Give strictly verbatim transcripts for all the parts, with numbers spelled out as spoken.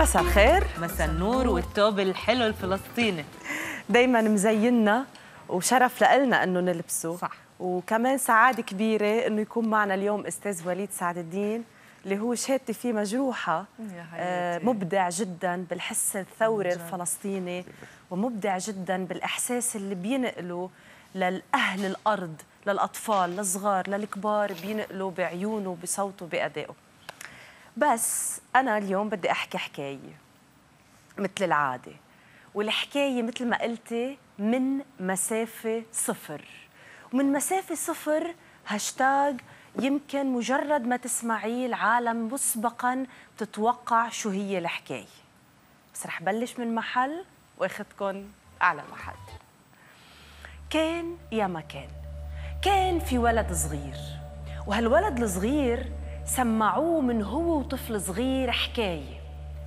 مساء الخير. مساء النور والتوب الحلو الفلسطيني دايما مزيننا، وشرف لنا انه نلبسه، صح. وكمان سعاده كبيره انه يكون معنا اليوم استاذ وليد سعد الدين اللي هو شهادتي فيه مجروحه، آه مبدع جدا بالحس الثوري الفلسطيني، ومبدع جدا بالاحساس اللي بينقله للاهل الارض، للاطفال، للصغار، للكبار، بينقله بعيونه بصوته بادائه. بس انا اليوم بدي احكي حكايه مثل العاده، والحكايه مثل ما قلتي من مسافه صفر، ومن مسافه صفر هاشتاج يمكن مجرد ما تسمعيه العالم مسبقا بتتوقع شو هي الحكايه. بس رح بلش من محل واخدكم اعلى محل. كان يا ما كان، كان في ولد صغير، وهالولد الصغير سمعوه من هو وطفل صغير حكايه،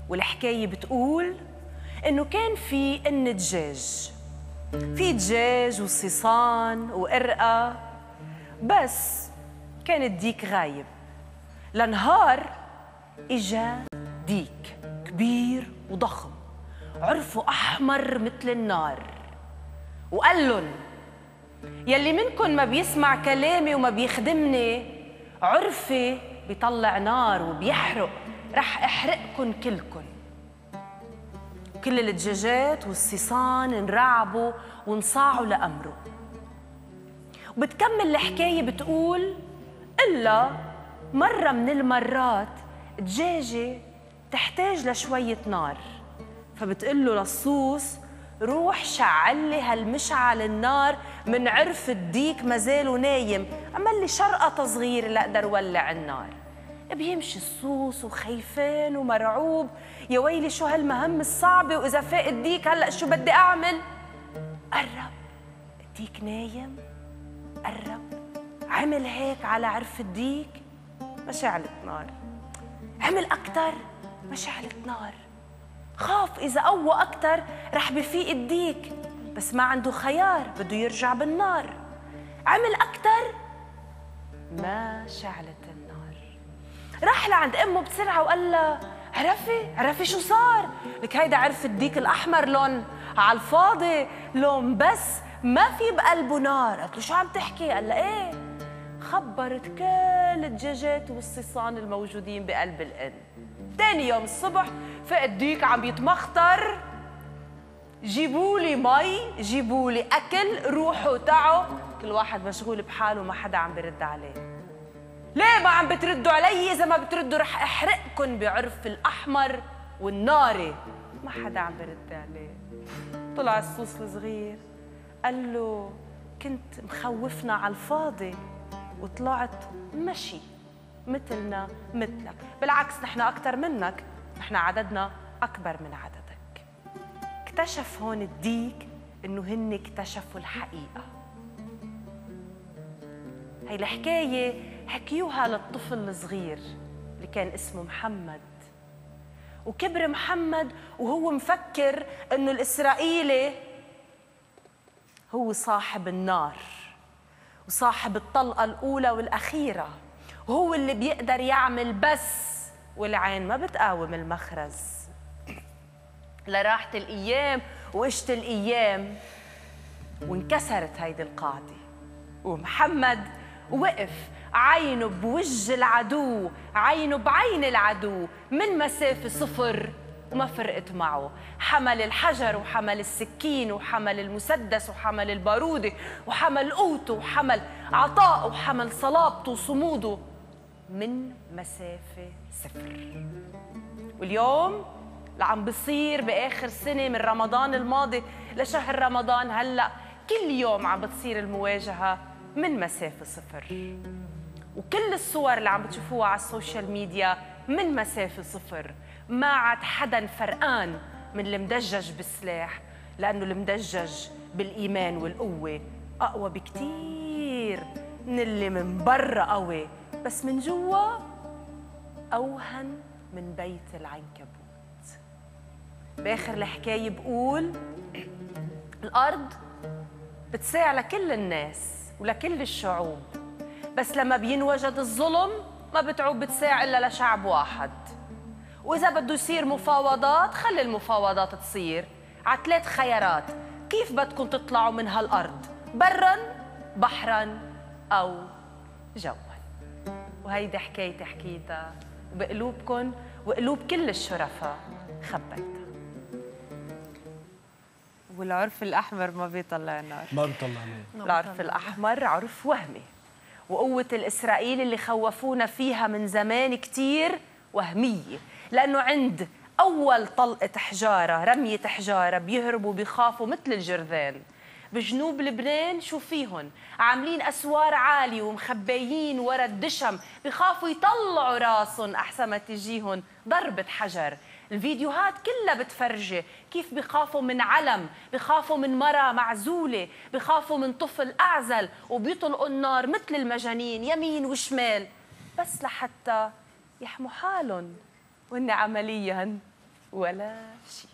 والحكايه بتقول انه كان في ان دجاج، في دجاج وصيصان وقرقه، بس كان الديك غايب. لنهار اجا ديك كبير وضخم، عرفه احمر مثل النار، وقال لهم يلي منكم ما بيسمع كلامي وما بيخدمني، عرفي بيطلع نار وبيحرق، رح احرقكن كلكن. كل الدجاجات والصيصان انرعبوا وانصاعوا لأمره. وبتكمل الحكاية بتقول إلا مرة من المرات دجاجة تحتاج لشوية نار، فبتقول له للصوص روح شعلي هالمشعل النار من عرف الديك مازاله نايم، عمل لي شرقطة صغيرة لأقدر ولع النار. بيمشي الصوص وخيفان ومرعوب، يا ويلي شو هالمهمة الصعبة، وإذا فاق الديك هلأ شو بدي أعمل؟ قرب، الديك نايم، قرب، عمل هيك على عرف الديك، ما شعلت نار، عمل أكتر، ما شعلت نار، خاف إذا قوى أكتر رح بفيق الديك، بس ما عنده خيار، بده يرجع بالنار، عمل أكتر، ما شعلت النار. راح لعند أمه بسرعة وقال لها عرفي عرفي شو صار؟ لك هيدا عرف الديك الأحمر لون على الفاضي، لون بس ما في بقلبه نار. قالت له شو عم تحكي؟ قال لها إيه. خبرت كل الدجاجات والصيصان الموجودين بقلب الإن. تاني يوم الصبح فاق الديك عم يتمخطر، جيبولي مي، جيبولي أكل، روحوا تعوا، كل واحد مشغول بحاله، ما حدا عم برد عليه. ليه ما عم بتردوا علي؟ إذا ما بتردوا رح أحرقكن بعرف الأحمر والناري، ما حدا عم برد عليه. طلع الصوص الصغير قال له كنت مخوفنا على الفاضي، وطلعت مشي مثلنا مثلك، بالعكس نحن أكتر منك، نحن عددنا أكبر من عددك. اكتشف هون الديك إنه هن اكتشفوا الحقيقة. هاي الحكاية حكيوها للطفل الصغير اللي كان اسمه محمد، وكبر محمد وهو مفكر إنه الإسرائيلي هو صاحب النار وصاحب الطلقة الأولى والأخيرة، وهو اللي بيقدر يعمل بس، والعين ما بتقاوم المخرز. لراحت الأيام وإجت الأيام وانكسرت هيدي القاعدة، ومحمد وقف عينه بوجه العدو، عينه بعين العدو من مسافة صفر، وما فرقت معه. حمل الحجر وحمل السكين وحمل المسدس وحمل البارودة وحمل قوته وحمل عطاءه وحمل صلابته وصموده من مسافة صفر. واليوم اللي عم بصير بآخر سنة من رمضان الماضي لشهر رمضان هلأ، كل يوم عم بتصير المواجهة من مسافة صفر، وكل الصور اللي عم بتشوفوها على السوشيال ميديا من مسافة صفر. ما عاد حدا فرقان من المدجج بالسلاح، لأنه المدجج بالإيمان والقوة أقوى بكتير من اللي من برا قوي بس من جوا أوهن من بيت العنكبوت. بآخر الحكاية بقول الأرض بتساع لكل الناس ولكل الشعوب، بس لما بينوجد الظلم ما بتعود بتساع إلا لشعب واحد، وإذا بده يصير مفاوضات خلي المفاوضات تصير على ثلاث خيارات. كيف بدكم تطلعوا من هالأرض؟ برا، بحرا، أو جوا. وهيدي حكايتي حكيتها بقلوبكن وقلوب كل الشرفاء خبيتها. والعرف الأحمر ما بيطلع النار، ما بيطلع النار. العرف الأحمر عرف وهمي، وقوة الإسرائيل اللي خوفونا فيها من زمان كتير وهمية، لأنه عند أول طلقة حجارة، رمية حجارة، بيهربوا بيخافوا مثل الجرذان. بجنوب لبنان شو فيهن؟ عاملين أسوار عالية ومخبيين ورا الدشم، بيخافوا يطلعوا راسهم أحسن ما تجيهن ضربة حجر. الفيديوهات كلها بتفرجي كيف بخافوا من علم، بخافوا من مرأة معزولة، بخافوا من طفل أعزل، وبيطلقوا النار مثل المجانين يمين وشمال، بس لحتى يحموا حالهم، وإن عملياً ولا شيء.